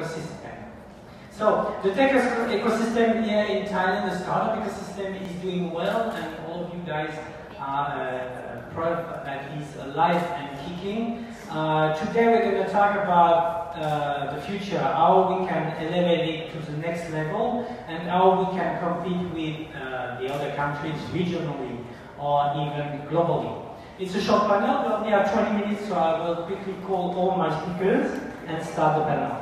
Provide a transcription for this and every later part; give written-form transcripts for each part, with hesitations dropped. ecosystem. So the tech ecosystem here in Thailand, the startup ecosystem, is doing well, and all of you guys are at least alive and kicking. Today we're going to talk about the future, how we can elevate it to the next level, and how we can compete with the other countries regionally or even globally. It's a short panel, we only have 20 minutes, so I will quickly call all my speakers and start the panel.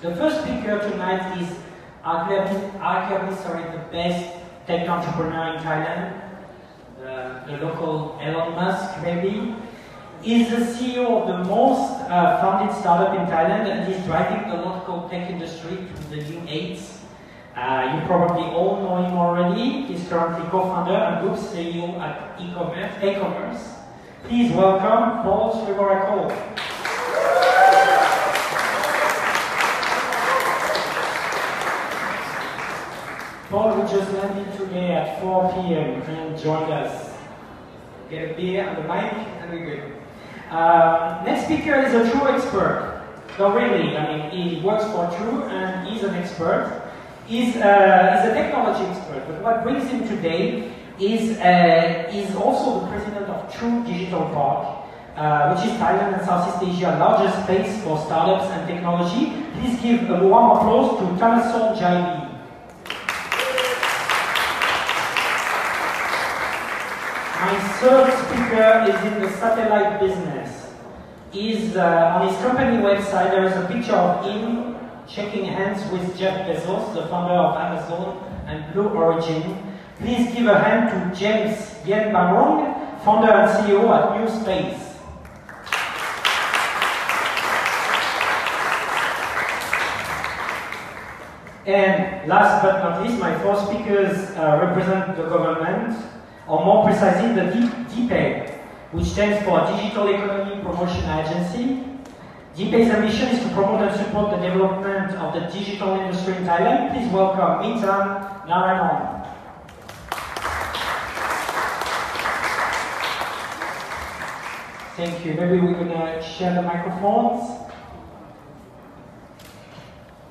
The first speaker tonight is Aklair Achebis, the best tech entrepreneur in Thailand, the local Elon Musk maybe. He's the CEO of the most founded startup in Thailand, and he's driving the local tech industry to the new heights. You probably all know him already. He's currently co-founder and group CEO at e-commerce. Please welcome Paul Cole. Paul, who just landed today at 4 p.m. and joined us. Get a beer on the mic and we're good. Next speaker is a True expert. Not really, I mean, he works for True and he's an expert. He's a technology expert, but what brings him today is he's also the president of True Digital Park, which is Thailand and Southeast Asia's largest space for startups and technology. Please give a warm applause to Thanasorn Jaidee. My third speaker is in the satellite business. He's, on his company website, there is a picture of him shaking hands with Jeff Bezos, the founder of Amazon and Blue Origin. Please give a hand to James Yenbamroong, founder and CEO at Mu Space. And last but not least, my four speakers represent the government, or more precisely the DEPA, which stands for Digital Economy Promotion Agency. DEPA's ambition is to promote and support the development of the digital industry in Thailand. Please welcome Meetham Naranong. Thank you. Maybe we're going to share the microphones.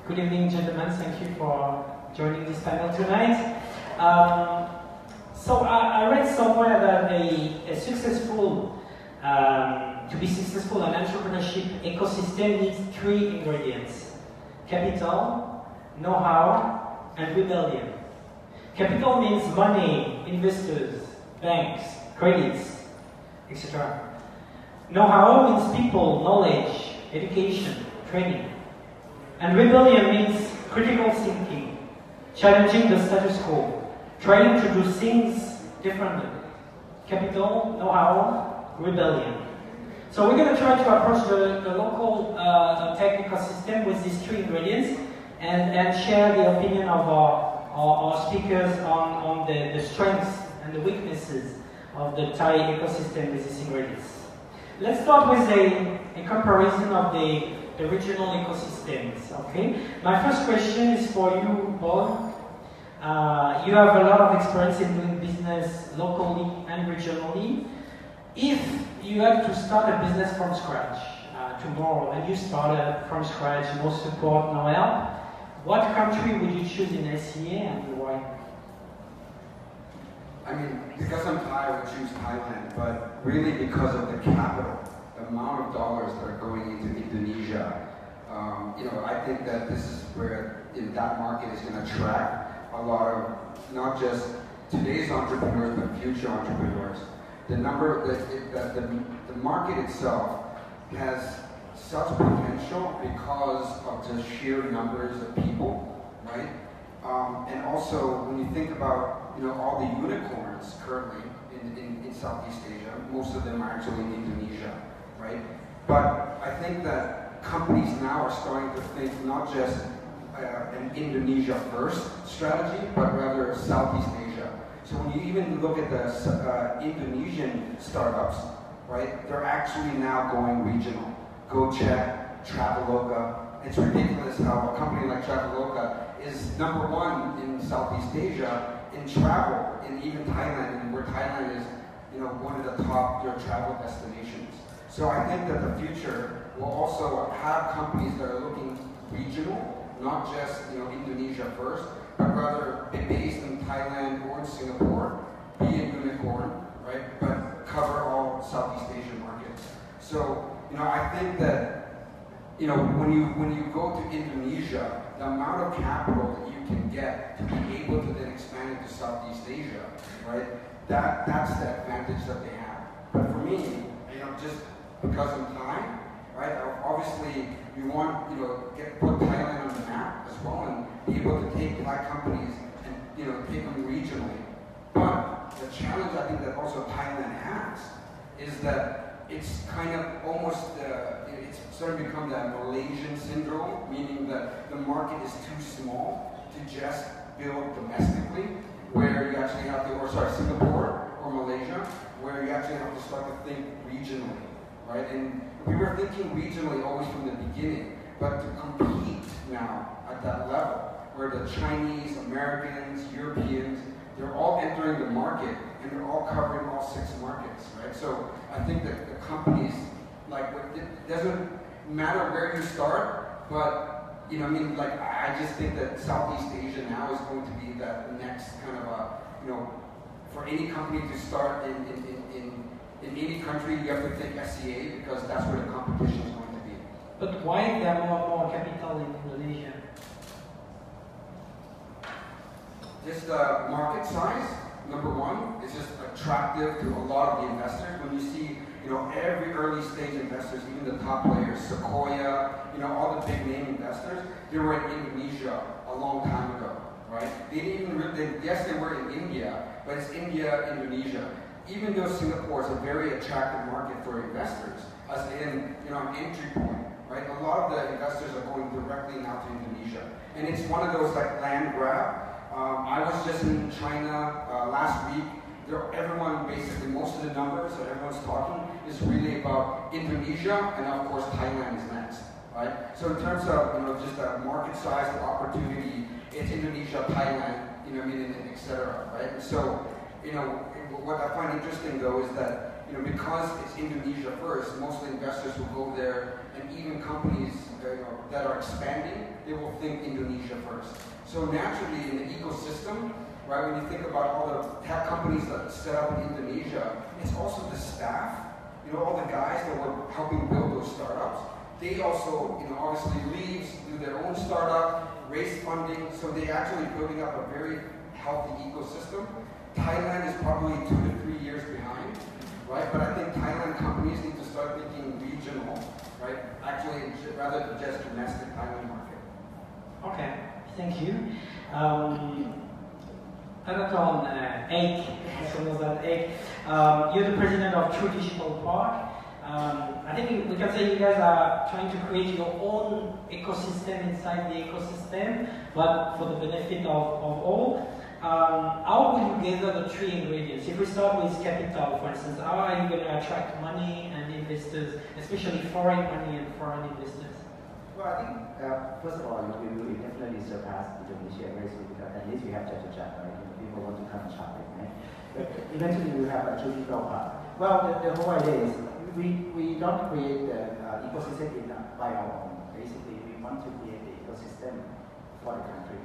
Good evening, gentlemen. Thank you for joining this panel tonight. So I read somewhere that to be successful, an entrepreneurship ecosystem needs three ingredients: capital, know-how, and rebellion. Capital means money, investors, banks, credits, etc. Know-how means people, knowledge, education, training. And rebellion means critical thinking, challenging the status quo, trying to do things differently. Capital, know-how, rebellion. So we're going to try to approach the local tech ecosystem with these three ingredients and share the opinion of our speakers on the strengths and the weaknesses of the Thai ecosystem with these ingredients. Let's start with a comparison of the regional ecosystems, okay? My first question is for you, Paul. You have a lot of experience in doing business locally and regionally. If you had to start a business from scratch tomorrow, and you started from scratch, no support, no help, what country would you choose in SEA and why? I mean, because I'm Thai, I would choose Thailand, but really because of the capital, the amount of dollars that are going into Indonesia, you know, I think that this is where that market is going to attract a lot of not just today's entrepreneurs, but future entrepreneurs. The number that the market itself has such potential because of the sheer numbers of people, right? And also, when you think about all the unicorns currently in Southeast Asia, most of them are actually in Indonesia, right? But I think that companies now are starting to think not just an Indonesia first strategy, but rather Southeast Asia. So when you even look at the Indonesian startups, right, they're actually now going regional. Gojek, Traveloka. It's ridiculous how a company like Traveloka is number one in Southeast Asia in travel, in even Thailand, and where Thailand is, one of the top travel destinations. So I think that the future will also have companies that are looking regional not just Indonesia first, but rather be based in Thailand or in Singapore, be a unicorn, right? But cover all Southeast Asian markets. So I think that when you go to Indonesia, the amount of capital that you can get to be able to then expand into Southeast Asia, right? That's the advantage that they have. But for me, just because of time, right? Obviously, we want put Thailand on the map as well and be able to take Black companies and take them regionally. But the challenge I think that also Thailand has is that it's kind of almost it's sort of become that Malaysian syndrome, meaning that the market is too small to just build domestically, where you actually have to, or sorry, Singapore or Malaysia, where you actually have to start to think regionally, right? And we were thinking regionally always from the beginning, but to compete now at that level, where the Chinese, Americans, Europeans, they're all entering the market and they're all covering all 6 markets, right? So I think that the companies, like, it doesn't matter where you start, but I just think that Southeast Asia now is going to be that next kind of a, for any company to start in any country, you have to think SCA because that's where the competition is going to be. But why is there more capital in Indonesia? Just the market size, number one, is just attractive to a lot of the investors. When you see, every early stage investors, even the top players, Sequoia, all the big name investors, they were in Indonesia a long time ago, right? They didn't even, yes, they were in India, but it's India, Indonesia. Even though Singapore is a very attractive market for investors, as in an entry point, right? A lot of the investors are going directly now to Indonesia, and it's one of those like land grab. I was just in China last week. Everyone basically, most of the numbers that everyone's talking is really about Indonesia, and of course Thailand is next, right? So in terms of just that market size, the opportunity, it's Indonesia, Thailand, etc., right? And so what I find interesting though is that because it's Indonesia first, most investors will go there, and even companies that are expanding, they will think Indonesia first. So naturally in the ecosystem, right, when you think about all the tech companies that are set up in Indonesia, it's also the staff, all the guys that were helping build those startups. They also, obviously leave, do their own startup, raise funding, so they're actually building up a very healthy ecosystem. Thailand is probably 2 to 3 years behind, right? But I think Thailand companies need to start thinking regional, right? Actually, rather than just domestic Thailand market. Okay, thank you. Thanasorn Jaidee, you're the president of True Digital Park. I think we can say you guys are trying to create your own ecosystem inside the ecosystem, but for the benefit of all. How will you gather the 3 ingredients? If we start with capital, for instance, how are you going to attract money and investors, especially foreign money and foreign investors? Well, I think, first of all, we will definitely surpass Indonesia very soon, because at least we have Jakarta, right? People want to come and shopping, right? But eventually we will have a True Digital Park. Well, the whole idea is we don't create the ecosystem by our own. Basically, we want to create the ecosystem for the country.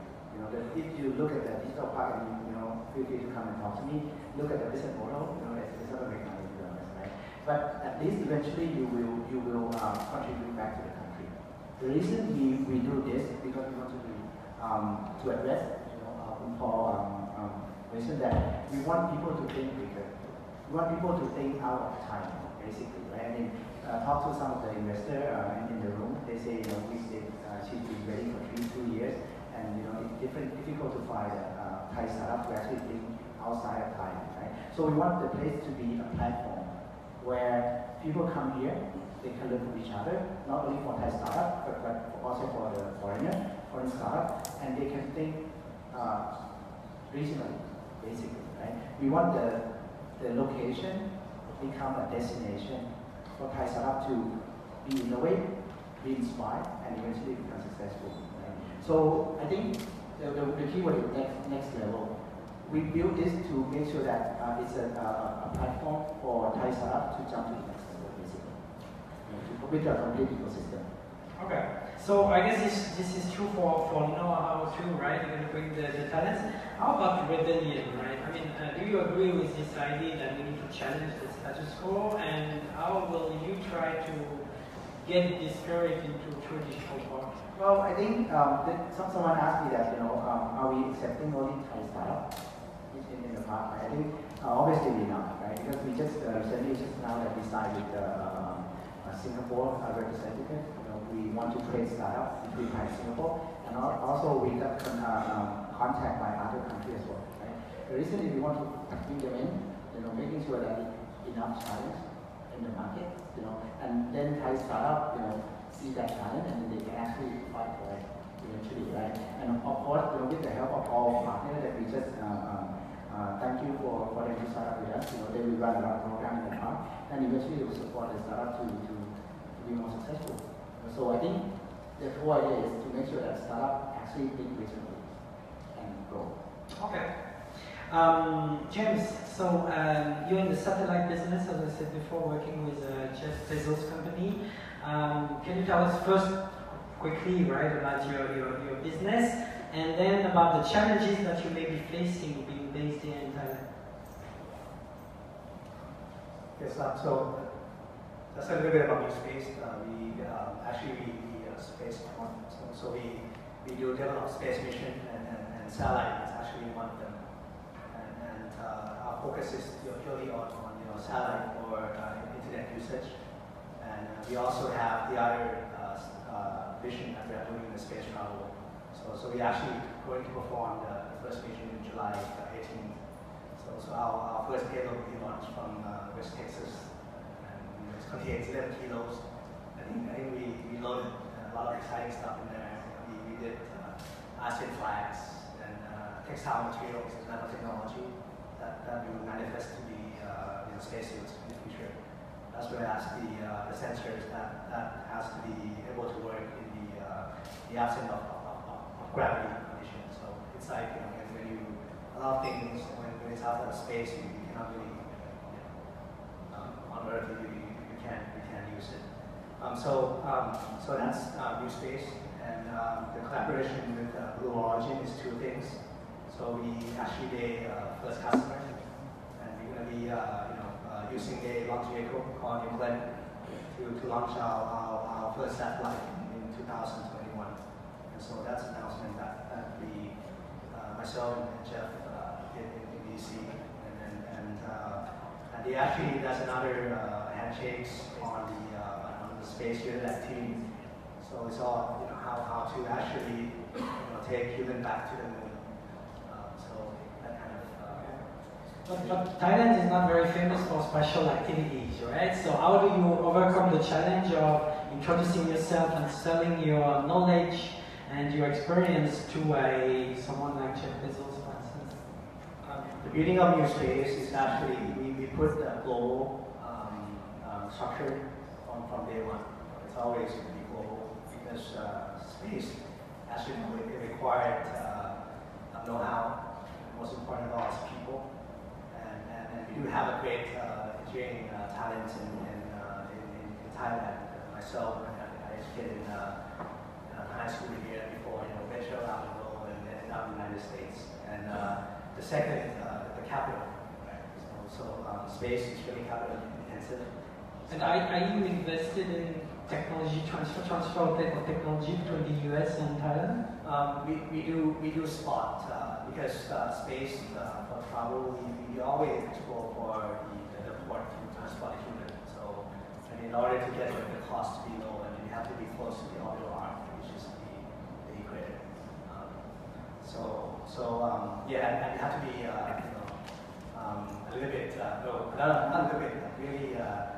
If you look at the digital park, and feel free to come and talk to me, look at the business model, it's not a very nice business, right? But at least eventually you will contribute back to the country. The reason we do this is because we want to do, to address, Paul mentioned that we want people to think bigger. We want people to think out of time, basically, right? I mean, talk to some of the investors in the room. They say, she's been ready for 3 to 2 years. And it's difficult to find a Thai startup to actually think outside of Thailand, right? So we want the place to be a platform where people come here, they can learn from each other, not only for Thai startup, but also for the foreign startup, and they can think regionally, basically, right? We want the location to become a destination for Thai startup to be innovative, be inspired, and eventually become successful. So I think the keyword is next level. We build this to make sure that it's a platform for Thai startup to jump to the next level, basically, with a complete ecosystem. Okay. So I guess this is true for know-how too, right? You're going to bring the talents. How about rebellion, right? I mean, do you agree with this idea that we need to challenge the status quo? And how will you try to get discouraged into True Digital Park? Well, I think someone asked me that, are we accepting only Thai style in the park? Right? I think obviously we're not, right? Because we just recently just now that we signed with Singapore representative. We want to create startups between Thai and Singapore, and also we got contact by other countries as well. Right? Recently, we want to bring them in, making sure that enough challenge in the market, and then Thai startup, see that challenge, and then they can actually fight for it eventually, right? And of course, with the help of all partners that we just thank you for them to start up with us. They will run our program in the park, and eventually will support the startup to be more successful. So I think the whole idea is to make sure that startup actually think regionally and grow. Okay. James, so you're in the satellite business, as I said before, working with Jeff Bezos' company. Can you tell us first, quickly, right, about your business, and then about the challenges that you may be facing being based here in Thailand? Yes, so. That's a little bit about space. We space one. So we do develop space mission and satellite is actually one of them. And our focus is purely on satellite or internet usage. And we also have the other vision that we are doing in the space travel. So we actually going to perform the first mission in July 18th. So our first payload will be launched from West Texas. Contains 11 kilos. I think we loaded a lot of exciting stuff in there. We did acid flags and textile materials and nanotechnology that will manifest to be spacesuits in the future. That's where I asked the sensors that has to be able to work in the absence of gravity conditions. So it's like when you allow things when it's out of space, you cannot really on Earth we can use it. So that's mu Space, and the collaboration with Blue Origin is two things. So we actually their first customer, and we're going to be using their launch vehicle called New Glenn to launch our first satellite in 2021. And so that's an announcement that we myself and Jeff did in DC, and they actually that's another. Handshakes on the space here that team. So it's all how to actually take human back to the moon. So that kind of. But Thailand is not very famous for special activities, right? So how do you overcome the challenge of introducing yourself and selling your knowledge and your experience to someone like Jeff Bezos, for instance? The beauty of new space is actually we put the global structure from day one. It's always global because space actually it required know-how. Most important of all is people, and we do have a great engineering talent in Thailand. Myself, I educated in high school here before venture around the world and now in the United States. And the second, the capital. Right? So space is really capital intensive. And are you invested in technology transfer of technology between the U.S. and Thailand? We do spot because space for travel we always explore for the port to transport human. So and in order to get the cost below, and you have to be close to the orbital arc, which is the equator. Yeah, and you have to be a little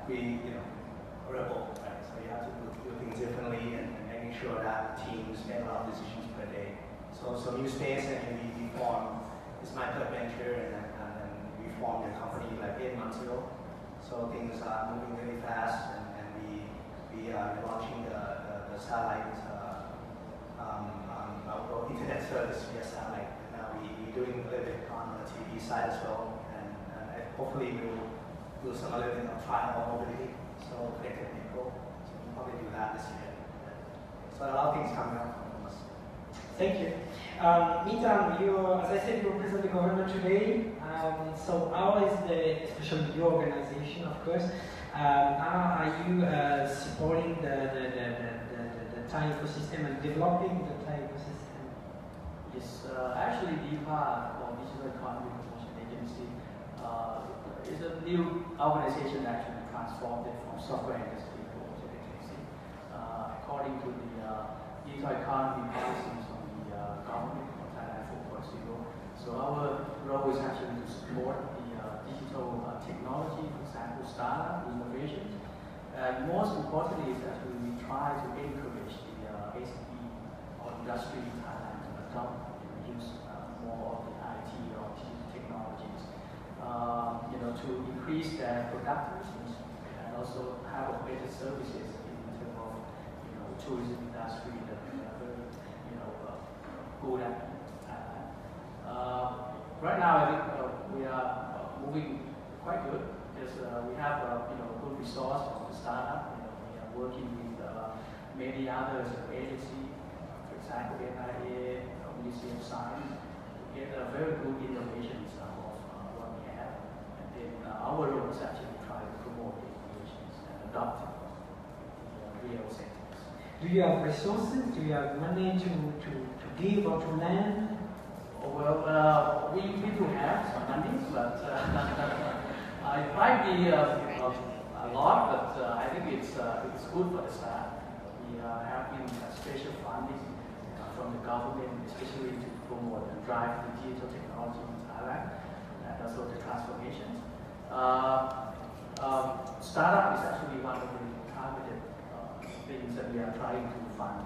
bit rebel, right? So you have to do things differently and making sure that teams make a lot of decisions per day. So new space and we formed. It's my third venture, and we formed a company like 8 months ago. So things are moving really fast, and we are launching the satellite internet service via satellite. And now we're doing a little bit on the TV side as well, and hopefully we'll do some other thing of trial mobility. So connected people, so we'll probably do that this year. So So a lot of things come out from this. Thank you. Meetham, as I said, you represent the government today. So how is the, especially your organization, of course, how are you supporting the Thai ecosystem and developing the Thai ecosystem? Yes, actually DEPA, or Digital Economy Promotion Agency, is a new organization that actually transformed it from software industry to agency. According to the digital economy policies of the government of Thailand 4.0, so our role is actually to support the digital technology, for example, startup innovation. And most importantly, is actually we try to encourage the SME or industry in Thailand to adopt and use more of the IT or digital technologies, to increase their productivity and also have better services in terms of tourism industry that we are very good at. Right now, I think we are moving quite good because we have good resource of the startup. We are working with many others agencies, for example, NIA, Ministry of Science, to get very good innovations of what we have. And then our role is actually trying to promote the innovations and adopt the real sectors. Do you have resources? Do you have money to give or to lend? Well, we do have some money, but it might be a lot, but I think it's good for the start. We are having special funding from the government, especially to promote and drive the digital technology in Thailand and also the transformations. Startup is actually one of the targeted things that we are trying to fund,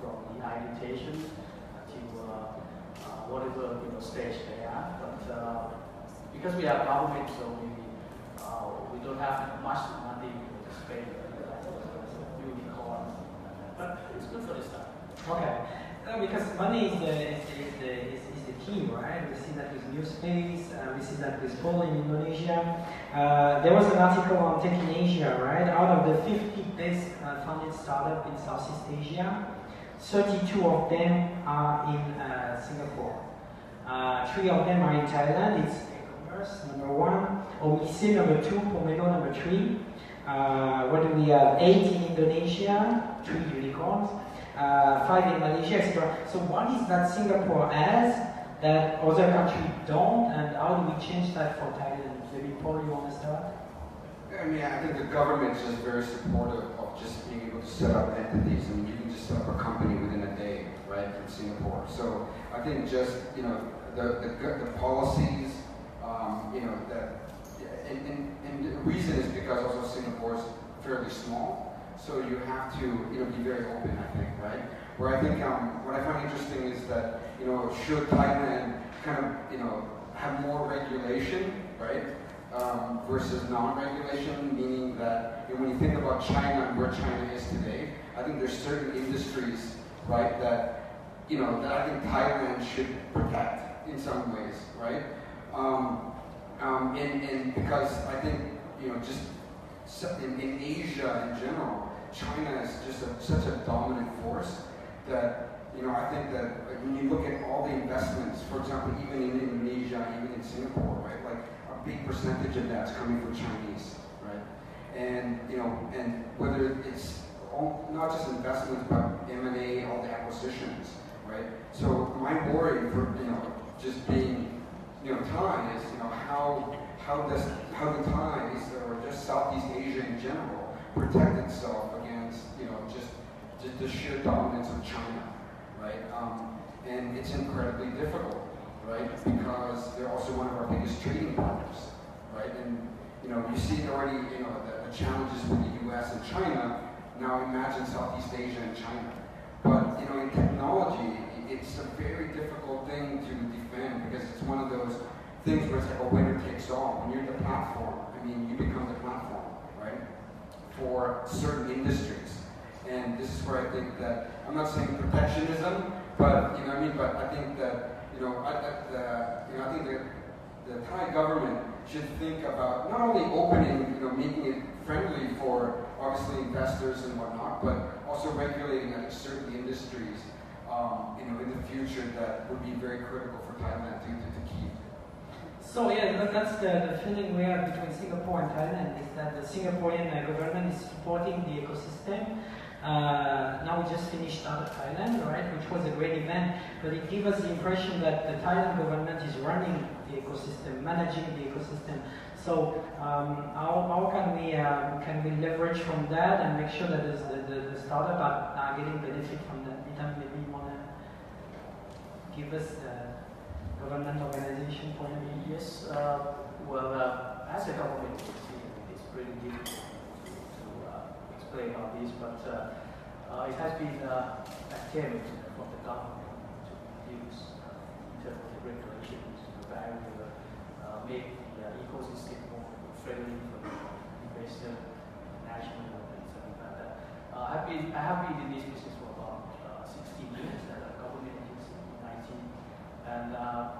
from the ideation to whatever stage they are, but because we are government, so we don't have much money to spend unicorn, but it's good for this time. Okay, because money is the key, right? We see that with New Space, we see that with Paul in Indonesia. There was an article on Tech in Asia, right? Out of the 50 best funded startup in Southeast Asia, 32 of them are in Singapore. 3 of them are in Thailand. It's e-commerce, number 1. Omise, number 2. Pomelo, number 3. What do we have? 8 in Indonesia, 3 unicorns, 5 in Malaysia, etc. So what is that Singapore has that other countries don't, and how do we change that for Thailand? Maybe Paul, you want to start? I mean, I think the government is just very supportive of just being able to set up entities. I mean, you can just set up a company within a day, right, from Singapore. So I think just, the policies, and the reason is because also Singapore is fairly small. So you have to, be very open, I think, right? Where I think what I find interesting is that, should Thailand kind of, have more regulation, right? Versus non-regulation, meaning that when you think about China and where China is today, I think there's certain industries, right, that that I think Thailand should protect in some ways, right? And because I think just in Asia in general, China is just such a dominant force that I think that when you look at all the investments, for example, even in Indonesia, even in Singapore, right, like. Big percentage of that's coming from Chinese, right? And and whether it's not just investments, but M&A, all the acquisitions, right? So my worry for just being Thai is how the Thais or just Southeast Asia in general protect itself against just the sheer dominance of China, right? And it's incredibly difficult. Right, because they're also one of our biggest trading partners, right? And you see already, the challenges with the U.S. and China. Now imagine Southeast Asia and China. But in technology, it's a very difficult thing to defend because it's one of those things where it's like a winner takes all. When you're the platform, I mean, you become the platform, right? For certain industries, and this is where I think that I'm not saying protectionism, but but I think that. I think that the Thai government should think about not only opening, making it friendly for obviously investors and whatnot, but also regulating certain industries in the future that would be very critical for Thailand to keep. So yeah, that's the feeling we are between Singapore and Thailand, is that the Singaporean government is supporting the ecosystem. Now we just finished out of Thailand, right, which was a great event, but it gave us the impression that the Thailand government is running the ecosystem, managing the ecosystem. So how can we leverage from that and make sure that the startup are getting benefit from that? Maybe you want to give us the government organization point of view? Yes. Well, as a government, it's pretty difficult to explain all this, but it has been an attempt from the government to reduce internal regulations, to barrier, make the ecosystem more friendly for investor, national, and something like that. I have been in this business for about 16 years as a government agency in IT, and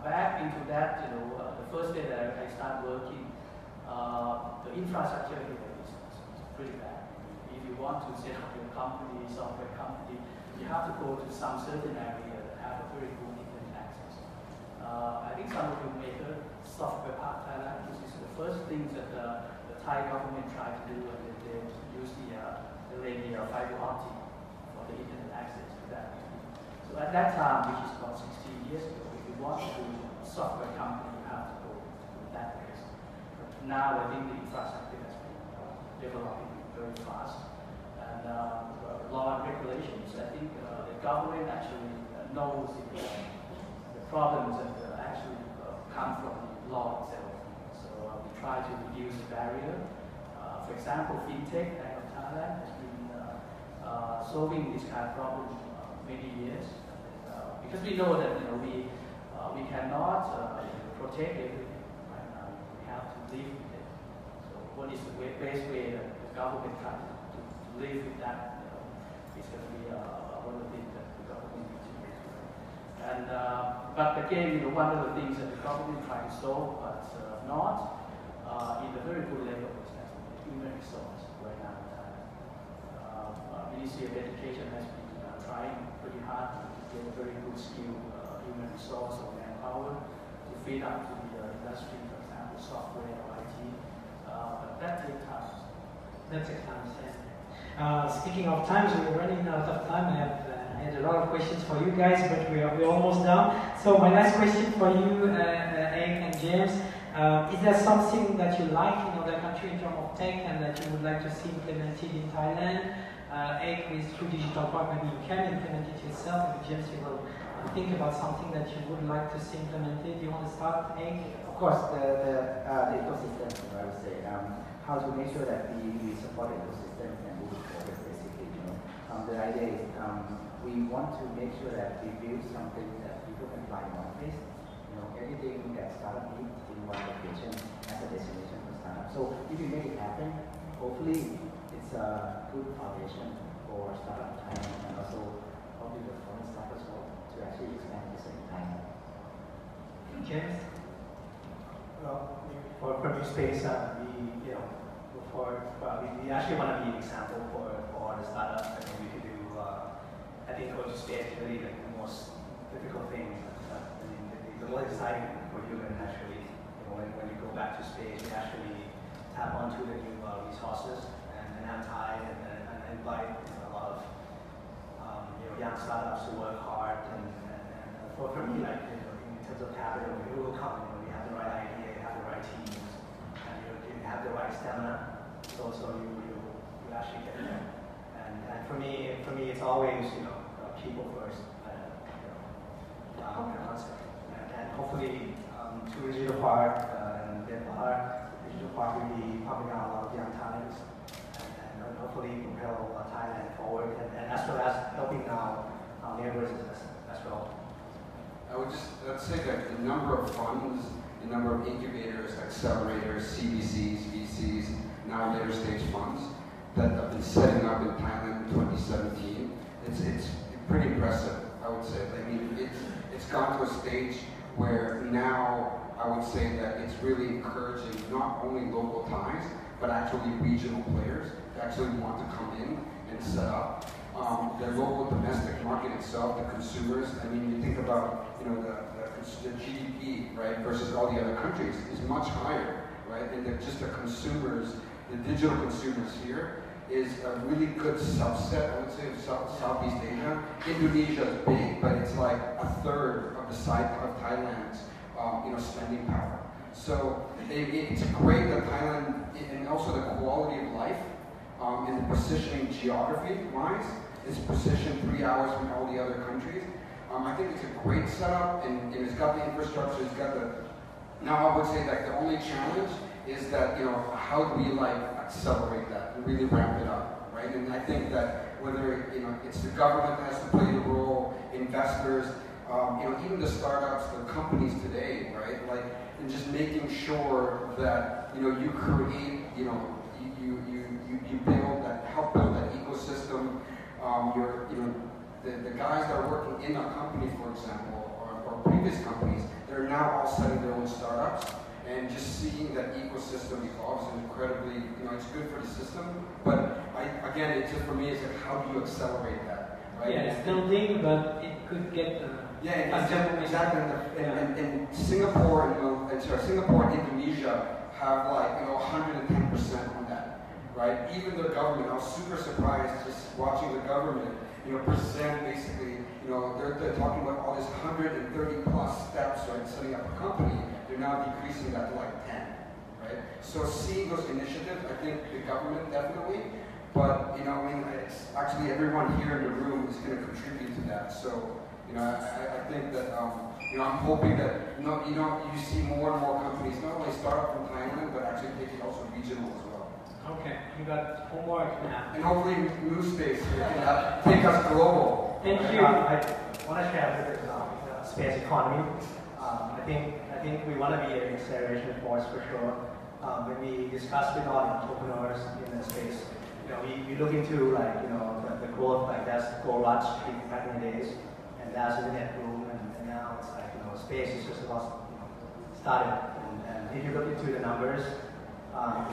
back into that, the first day that I started working, the infrastructure here is pretty bad. If you want to set up your company, software company, you have to go to some certain area that have a very good internet access. I think some of you may have heard Software Park Thailand, which is the first thing that the Thai government tried to do, and they used the radio fiber optic for the internet access to that. So at that time, which is about 16 years ago, if you want to do a software company, you have to go to that place. But now I think the infrastructure has been developing very fast, and law and regulations, I think the government actually knows the problems that actually come from the law itself. So we try to reduce the barrier. For example, FinTech Bank of Thailand has been solving this kind of problem many years, and, because we know that we cannot protect everything right now. We have to live with it. So what is the best way that the government can to live with that? It's going to be one of the things that the government needs to do. And but again, one of the things that the government tries to solve, but not in a very good level, is that human resource right now. Ministry of Education has been trying pretty hard to get a very good skill, human resource or manpower to feed up to the industry, for example, software or IT. But that takes time. That takes time, yes. Speaking of times, we're running out of time. I had a lot of questions for you guys, but we're almost done. So my last question for you, Eric and James, is there something that you like in other countries in terms of tech and that you would like to see implemented in Thailand? Eric, with True Digital Park, maybe you can implement it yourself. And James, you will think about something that you would like to see implemented. Do you want to start, Eric? Of course, the ecosystem, I would say. How to make sure that we support the ecosystem and move forward, basically. The idea is we want to make sure that we build something that people can buy in one place. Everything that startup needs in one location as a destination for startup. So if you make it happen, hopefully, it's a good foundation for startup Thailand and also probably the foreign startups to actually expand this in Thailand. James? Well, for new space, we actually want to be an example for all the startups. I mean, we could do, I think, for space is really like the most difficult thing. I mean, the most exciting for you, and actually, when you go back to space, you actually tap onto the new resources. And invite a lot of young startups to work hard. And for me, like in terms of capital, it will come. You have the right idea, you have the right teams, and you have the right stamina. So you actually get there. And for me, it's always people first. Concept. And hopefully, True Digital Park and DEPA, Digital Park will be pumping out a lot of young talents. Hopefully propel Thailand forward, and as well as helping our neighbors as well. I would just say that the number of funds, the number of incubators, accelerators, CVCs, VCs, now later stage funds that have been setting up in Thailand in 2017, it's pretty impressive, I would say. I mean, it's gone to a stage where now I would say that it's really encouraging not only local Thais, but actually regional players that actually want to come in and set up. their local domestic market itself, the consumers. I mean, you think about, you know, the GDP, right, versus all the other countries is much higher, right? And just the consumers, the digital consumers here is a really good subset, I would say, of Southeast Asia. Indonesia is big, but it's like a third of the size of Thailand's, you know, spending power. So it's great that Thailand, and also the quality of life, and the positioning geography-wise, is positioned 3 hours from all the other countries. I think it's a great setup, and it's got the infrastructure, it's got the... Now I would say that the only challenge is that, you know, how do we like accelerate that and really ramp it up, right? And I think that whether, you know, it's the government that has to play the role, investors, you know, even the startups, the companies today, right? Like, and just making sure that, you know, you create, you know, you build that, help build that ecosystem. The guys that are working in a company, for example, or previous companies, they're now all setting their own startups, and just seeing that ecosystem evolves is incredibly, you know, it's good for the system. But again, it's just, for me, it's like, how do you accelerate that, right? Yeah, it's building, but it could get. Yeah, exactly. And Singapore, you know, and sorry, Singapore and Indonesia have like, you know, 110% on that, right? Even their government, I was super surprised just watching the government, you know, present basically, you know, they're talking about all this 130+ steps, right, setting up a company. They're now decreasing that to like 10, right? So seeing those initiatives, I think the government definitely, but, you know, I mean, it's actually everyone here in the room is going to contribute to that. So, you know, I think that, you know, I'm hoping that, you know, you see more and more companies not only start up from Thailand, but actually take it also regional as well. Okay, you got homework now. And hopefully new space can take us global. Thank you. I want to share a bit about the space economy. I think we want to be an acceleration force for sure. When we discuss with our entrepreneurs in the space, you know, we look into, like, you know, the growth, like that's gold rush back in the days, and that's internet boom, and now it's like, you know, space is just about, you know, started. And if you look into the numbers,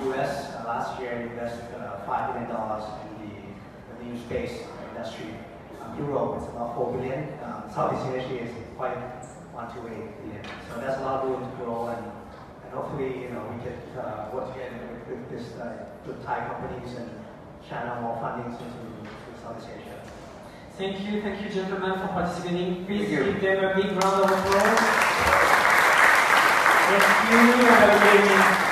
U.S. Last year invested $5 billion in the new space industry. Europe is about $4 billion. Southeast Asia is quite 1 to 8 billion. So that's a lot of room to grow, and hopefully, you know, we can work together with Thai companies and channel more funding into Southeast Asia. Thank you, gentlemen, for participating. Please give them a big round of applause. Thank you. Have a great day.